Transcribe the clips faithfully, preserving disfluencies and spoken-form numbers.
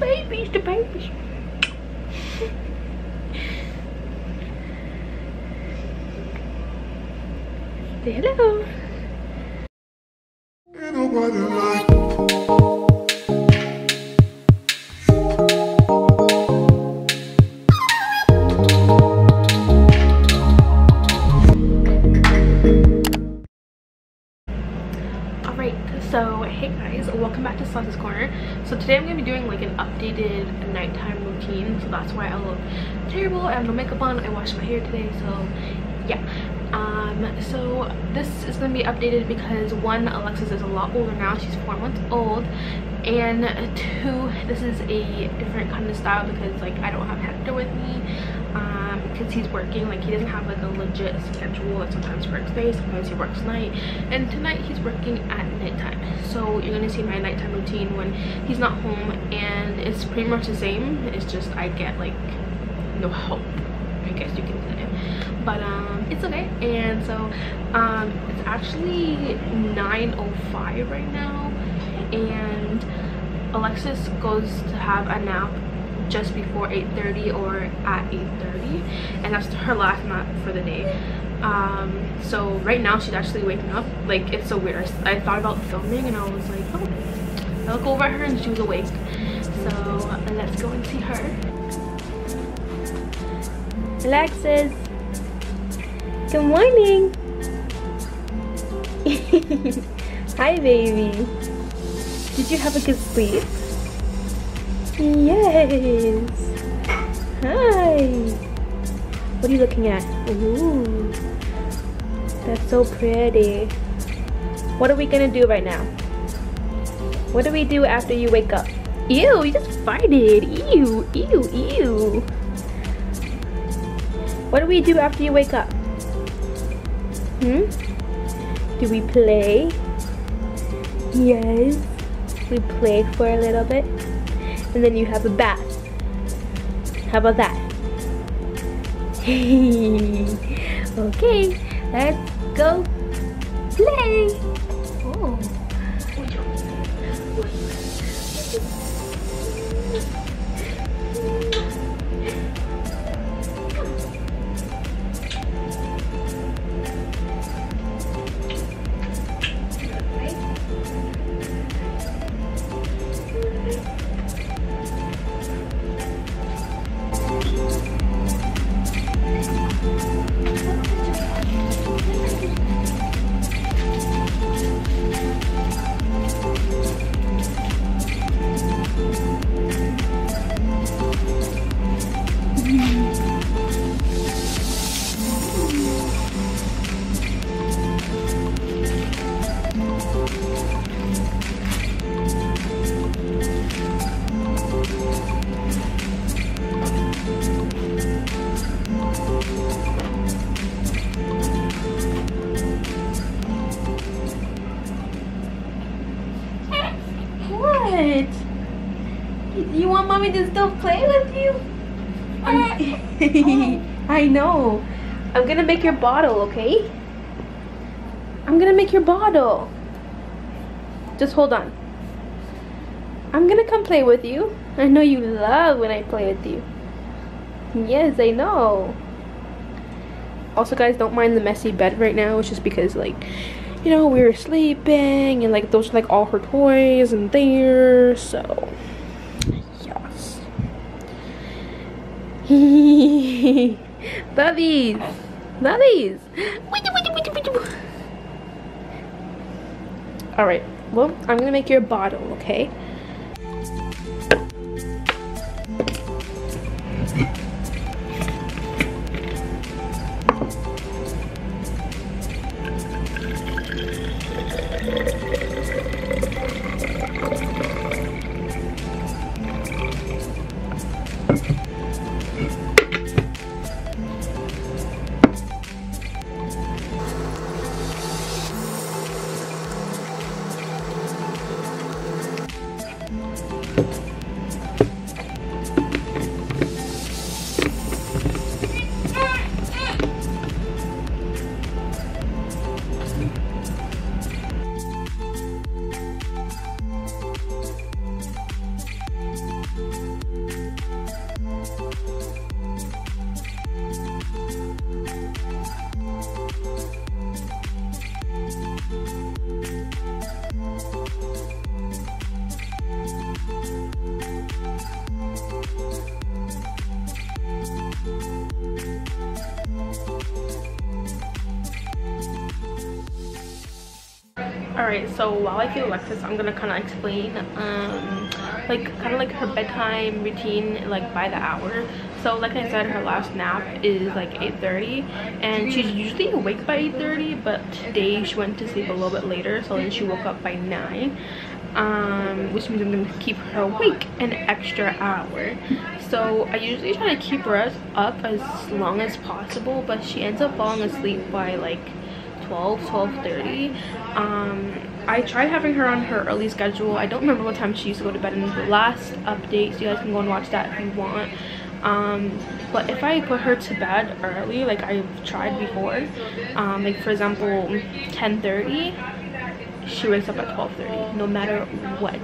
babies, the babies. Say hello. So hey guys, welcome back to Celeste's Corner. So today I'm going to be doing like an updated nighttime routine. So that's why I look terrible. I have no makeup on. I washed my hair today. So yeah. Um, so this is going to be updated because one, Alexis is a lot older now. She's four months old. And two, this is a different kind of style because like I don't have Hector with me. Um, because he's working, like he doesn't have like a legit schedule. Like sometimes he works day, sometimes he works night, and tonight he's working at nighttime. So you're gonna see my nighttime routine when he's not home, and it's pretty much the same. It's just I get like no help, I guess you can say, but um it's okay. And so um it's actually nine oh five right now, and Alexis goes to have a nap just before eight thirty or at eight thirty, and that's her last nap for the day. Um so right now she's actually waking up. Like it's so weird, I thought about filming and I was like, oh, I look over at her and she was awake. So let's go and see her. Alexis, good morning. Hi baby, did you have a good sleep? Yes. Hi. What are you looking at? Ooh, that's so pretty. What are we gonna do right now? What do we do after you wake up? Ew, you just farted. Ew, ew, ew. What do we do after you wake up? Hmm? Do we play? Yes. We play for a little bit. And then you have a bath. How about that? Okay, let's go play. Oh. You want mommy to still play with you? I know. I'm gonna make your bottle, okay? I'm gonna make your bottle. Just hold on. I'm gonna come play with you. I know you love when I play with you. Yes, I know. Also, guys, don't mind the messy bed right now. It's just because, like, you know, we were sleeping, and like those are like all her toys in there, so. Bubbies! Bubbies! Alright, well, I'm gonna make your bottle, okay? Alright, so while I feed Alexis, I'm gonna kind of explain um like kind of like her bedtime routine, like by the hour. So like I said, her last nap is like eight thirty, and she's usually awake by eight thirty, but today she went to sleep a little bit later, so then she woke up by nine, um which means I'm gonna keep her awake an extra hour. So I usually try to keep her up as long as possible, but she ends up falling asleep by like twelve, twelve thirty. um I tried having her on her early schedule. I don't remember what time she used to go to bed in the last update, so you guys can go and watch that if you want. Um but if I put her to bed early, like I've tried before, um like for example ten thirty, she wakes up at twelve thirty no matter what,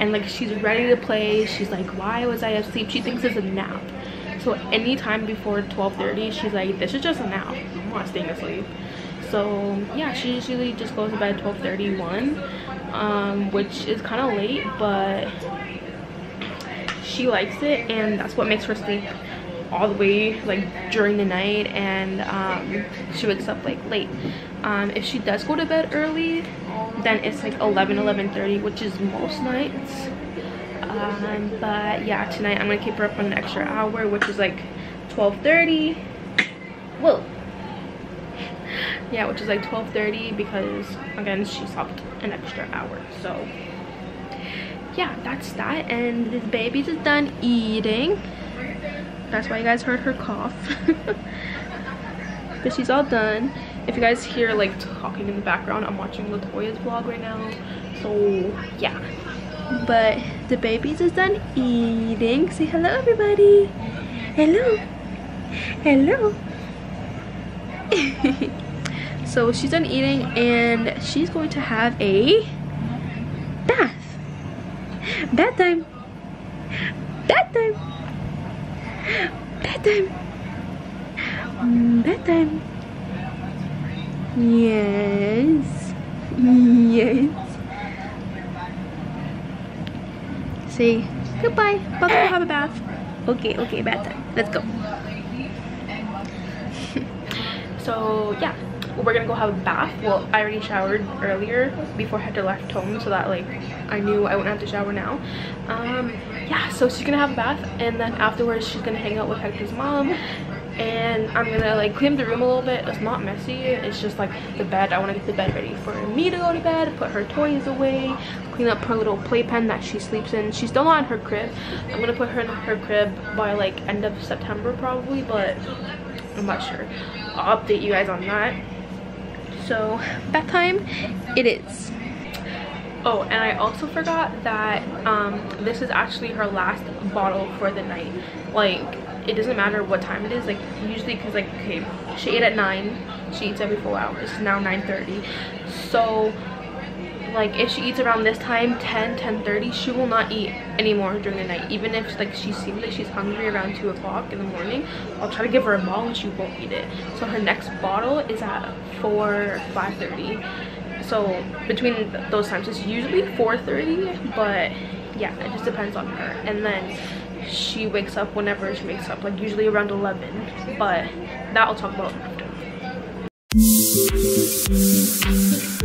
and like she's ready to play. She's like, why was I asleep? She thinks it's a nap. So any time before twelve thirty, she's like, this is just a nap, I'm not staying asleep. So yeah, she usually just goes to bed at twelve thirty-one, um, which is kind of late, but she likes it, and that's what makes her sleep all the way like during the night, and um, she wakes up like late. Um, if she does go to bed early, then it's like eleven, eleven thirty, which is most nights. Um, but yeah, tonight I'm gonna keep her up on an extra hour, which is like twelve thirty. Whoa. Yeah, which is like twelve thirty, because again she slept an extra hour. So yeah, that's that. And this baby is done eating. That's why you guys heard her cough. But she's all done. If you guys hear like talking in the background, I'm watching Latoya's vlog right now. So yeah, but the baby's is done eating. Say hello, everybody. Hello, hello. So she's done eating, and she's going to have a bath. Bedtime. Bedtime. Bedtime. Bedtime. Yes. Yes. Say goodbye. Bubba, go have a bath. Okay, okay, bedtime. Let's go. So yeah, we're gonna go have a bath. Well, I already showered earlier before Hector left home, so that like I knew I wouldn't have to shower now. Um, yeah, so she's gonna have a bath, and then afterwards she's gonna hang out with Hector's mom, and I'm gonna like clean the room a little bit. It's not messy, it's just like the bed. I wanna get the bed ready for me to go to bed, put her toys away, clean up her little playpen that she sleeps in. She's still not in her crib. I'm gonna put her in her crib by like end of September probably, but I'm not sure. I'll update you guys on that. So bath time it is. Oh, and I also forgot that um this is actually her last bottle for the night. Like, it doesn't matter what time it is, like usually, because like, okay, she ate at nine, she eats every four hours. It's now nine thirty, so like if she eats around this time, ten, ten thirty, she will not eat anymore during the night. Even if like she seems like she's hungry around two o'clock in the morning, I'll try to give her a bottle and she won't eat it. So her next bottle is at four, five thirty, so between th those times. It's usually four thirty, but yeah, it just depends on her. And then she wakes up whenever she wakes up, like usually around eleven, but that I'll talk about after. Thank you.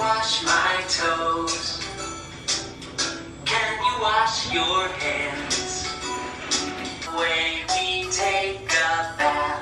wash my toes? Can you wash your hands? The way we take a bath.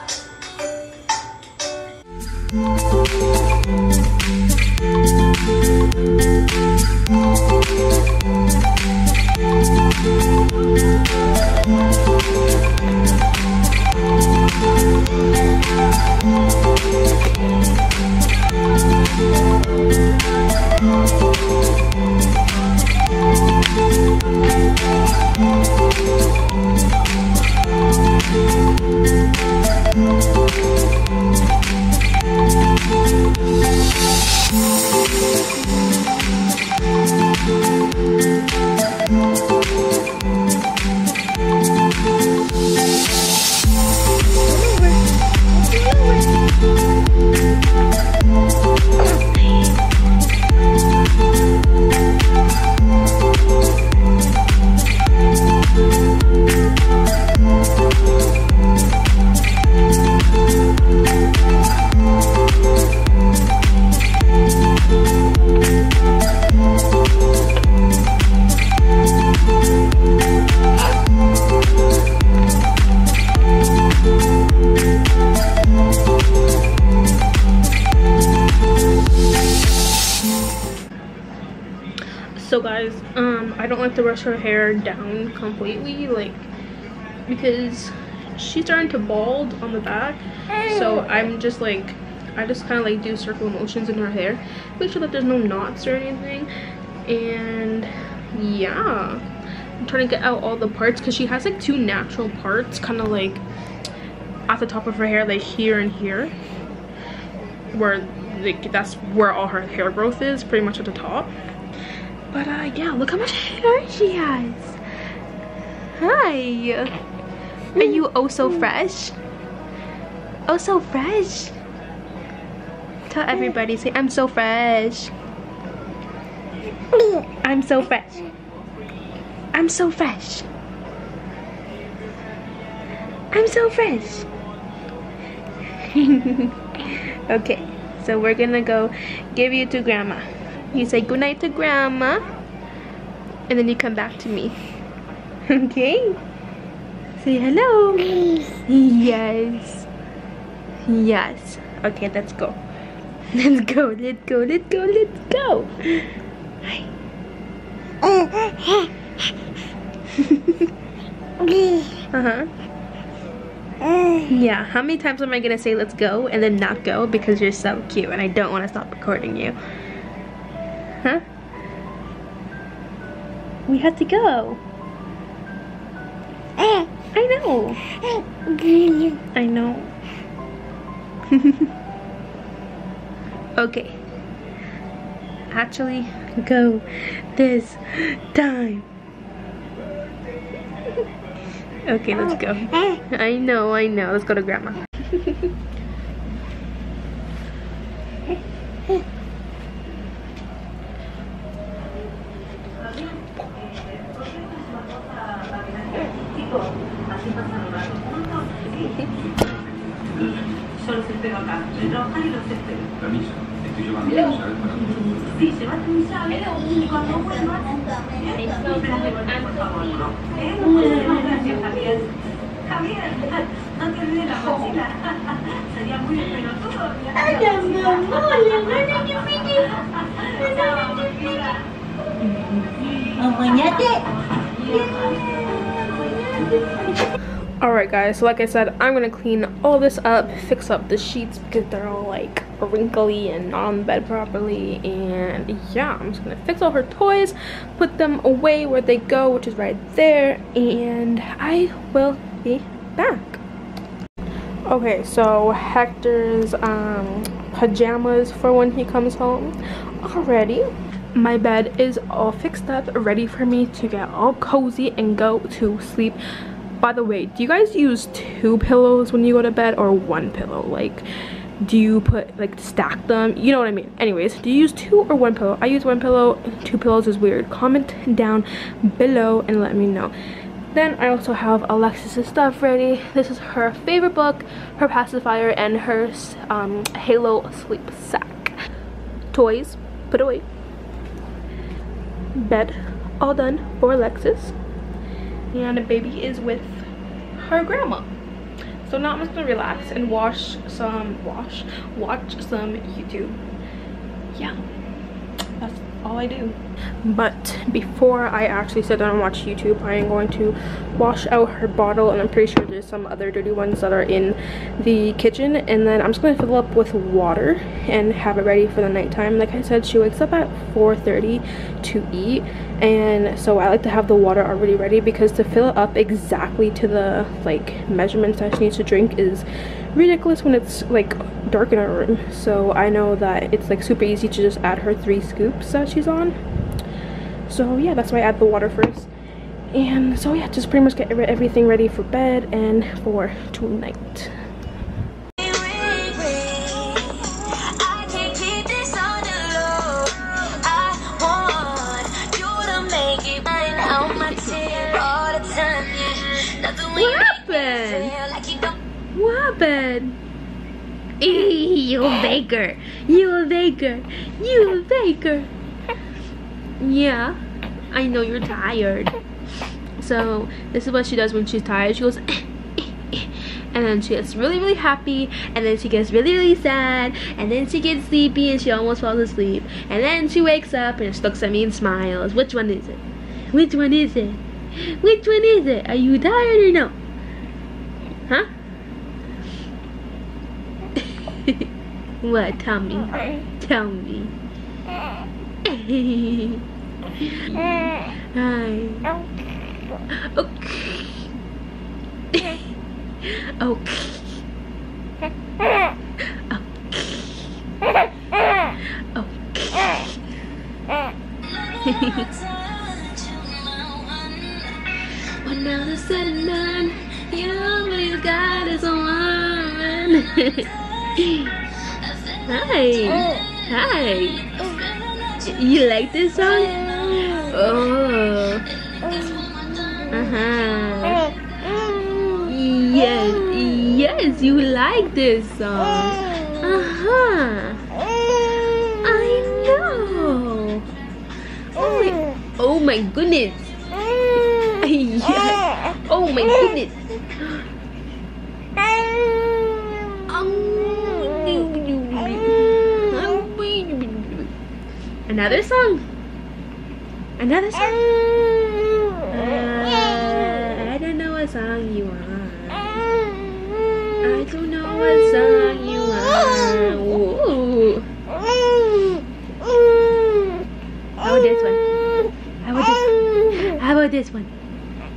So guys, um, I don't like to brush her hair down completely, like, because she's starting to bald on the back. So I'm just like, I just kind of like do circular motions in her hair, make sure that there's no knots or anything. And yeah, I'm trying to get out all the parts because she has like two natural parts, kind of like at the top of her hair, like here and here, where like that's where all her hair growth is, pretty much at the top. But uh, yeah, look how much hair she has. Hi. Are you oh so fresh? Oh so fresh. Tell everybody, say I'm so fresh. I'm so fresh. I'm so fresh. I'm so fresh. Okay, so we're gonna go give you to Grandma. You say goodnight to Grandma, and then you come back to me. Okay? Say hello. Yes. Yes. Okay, let's go. Let's go, let's go, let's go, let's go. Hi. Uh-huh. Yeah, how many times am I gonna say let's go and then not go because you're so cute and I don't want to stop recording you? Huh? We have to go. I know. I know. Okay. Actually, go this time. Okay, let's go. I know, I know. Let's go to Grandma. Alright guys, so like I said, I'm gonna clean all this up, fix up the sheets because they're all like wrinkly and not on the bed properly, and yeah, I'm just gonna fix all her toys, put them away where they go, which is right there, and I will be back. Okay, so Hector's um, pajamas for when he comes home already. My bed is all fixed up, ready for me to get all cozy and go to sleep. By the way, do you guys use two pillows when you go to bed or one pillow? Like, do you put, like, stack them? You know what I mean. Anyways, do you use two or one pillow? I use one pillow. Two pillows is weird. Comment down below and let me know. Then I also have Alexis' stuff ready. This is her favorite book, her pacifier, and her um, Halo sleep sack. Toys. put away. Bed all done for Alexis, and the baby is with her grandma. So now I'm just gonna relax and wash some wash watch some YouTube. Yeah, that's all I do. But before I actually sit down and watch YouTube, I am going to wash out her bottle, and I'm pretty sure there's some other dirty ones that are in the kitchen, and then I'm just going to fill up with water and have it ready for the nighttime. Like I said, she wakes up at four thirty to eat, and so I like to have the water already ready, because to fill it up exactly to the like measurements that she needs to drink is ridiculous when it's like dark in our room. So I know that it's like super easy to just add her three scoops that she's on. So yeah, that's why I add the water first. And so yeah, just pretty much get everything ready for bed and for tonight. What happened? What happened? Eee, you a baker. You a baker. You a baker. Yeah, I know you're tired. So this is what she does when she's tired. She goes eh, eh, eh. And then she gets really really happy, and then she gets really really sad, and then she gets sleepy and she almost falls asleep, and then she wakes up and she looks at me and smiles. Which one is it? Which one is it? Which one is it? Are you tired or no? Huh? What? Tell me. Tell me. Hi. Okay. Okay. Okay. Okay. When all is said and done, you believe God is a woman. Hi. Hi. You like this song? Oh. Uh-huh. Yes. Yes, you like this song. Uh-huh. I know. Oh my, oh my goodness. Yes. Oh my goodness. Another song. Another song. Uh, I don't know what song you are. I don't know what song you are. Ooh. How about this one? How about this one? How about this one?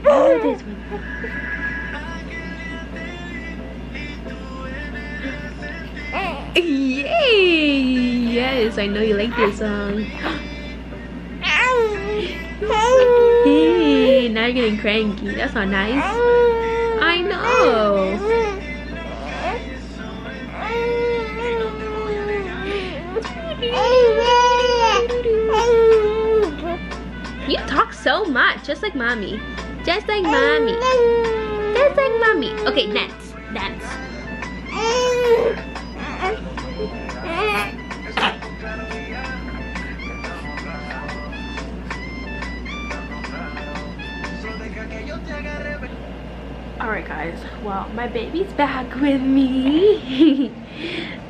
Oh, this one. Yay! Yes, I know you like this song. Hey, now you're getting cranky. That's not nice. I know. You talk so much, just like mommy. Just like mommy. Just like mommy. Okay, dance. Dance. Alright guys, well, my baby's back with me.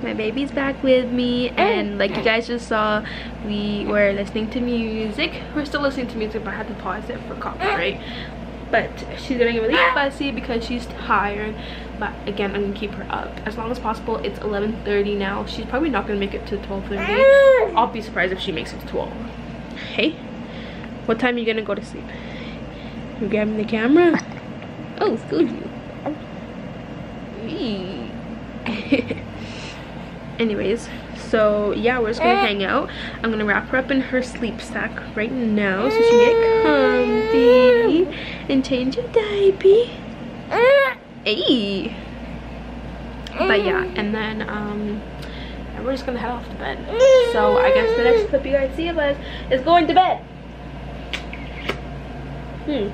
My baby's back with me, and like you guys just saw, we were listening to music. We're still listening to music, but I had to pause it for copyright. But she's getting really fussy because she's tired, but again, I'm gonna keep her up as long as possible. It's eleven thirty now. She's probably not gonna make it to twelve thirty. I'll be surprised if she makes it to twelve. Hey, what time are you gonna go to sleep? You grabbing the camera? Oh, excuse you. Anyways, so yeah, we're just gonna hang out. I'm gonna wrap her up in her sleep sack right now so she can get comfy and change her diaper. Hey. But yeah, and then um and we're just gonna head off to bed. So I guess the next clip you guys see of us is going to bed. Hmm.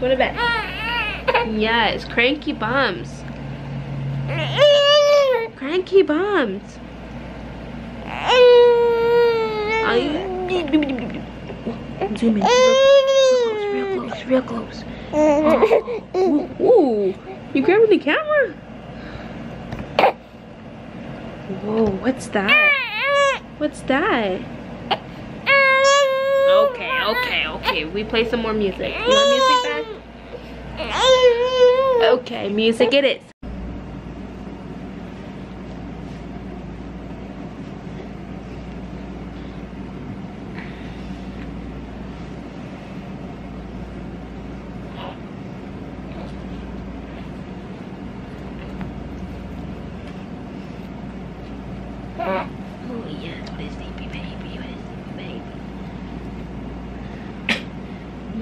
Going to bed. Yes, cranky bums. Cranky bums. I zoom in. Real close, real close, real close. Oh. Ooh, ooh. You grabbing the camera? Whoa, what's that? What's that? Okay, okay, okay. We play some more music. You want music back? Okay, music it is.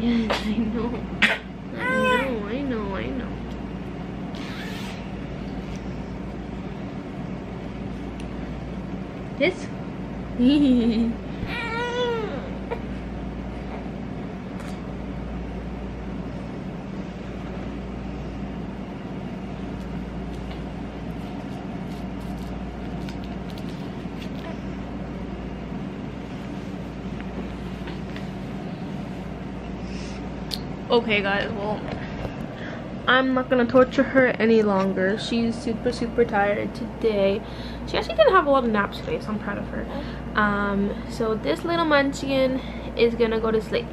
Yes, I know. I know, I know, I know. This? Okay guys, well, I'm not gonna torture her any longer. She's super, super tired today. She actually didn't have a lot of naps today, so I'm proud of her. Um, so this little munchkin is gonna go to sleep.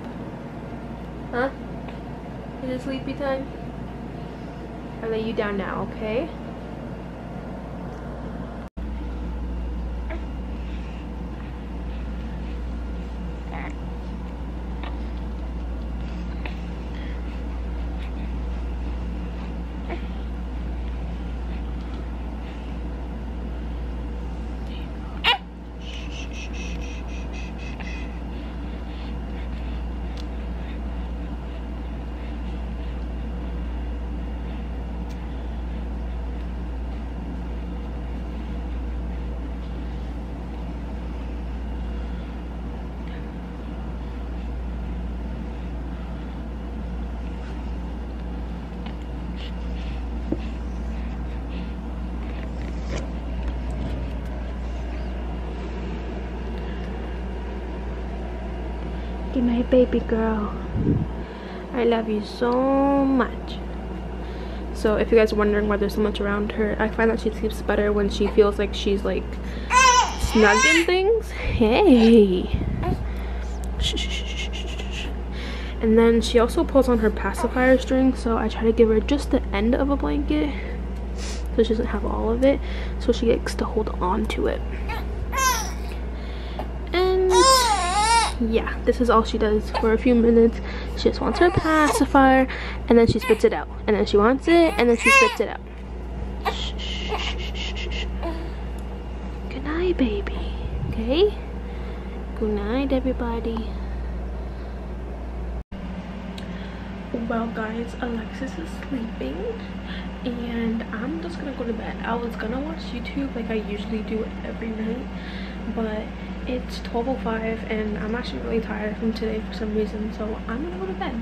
Huh? Is it sleepy time? I lay you down now, okay? Good night, baby girl. I love you so much. So if you guys are wondering why there's so much around her, I find that she sleeps better when she feels like she's like snugged in things. Hey. And then she also pulls on her pacifier string, so I try to give her just the end of a blanket so she doesn't have all of it, so she gets to hold on to it. Yeah, this is all she does for a few minutes. She just wants her pacifier, and then she spits it out, and then she wants it, and then she spits it out. Shh, shh, shh, shh, shh. Good night, baby. Okay, good night, everybody. Well guys, Alexis is sleeping and I'm just gonna go to bed. I was gonna watch YouTube like I usually do every night, but it's twelve oh five and I'm actually really tired from today for some reason, so I'm gonna go to bed.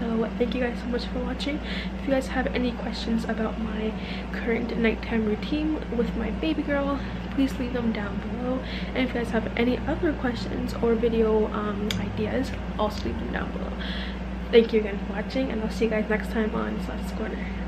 So thank you guys so much for watching. If you guys have any questions about my current nighttime routine with my baby girl, please leave them down below. And if you guys have any other questions or video um, ideas, also leave them down below. Thank you again for watching, and I'll see you guys next time on Celeste's Corner.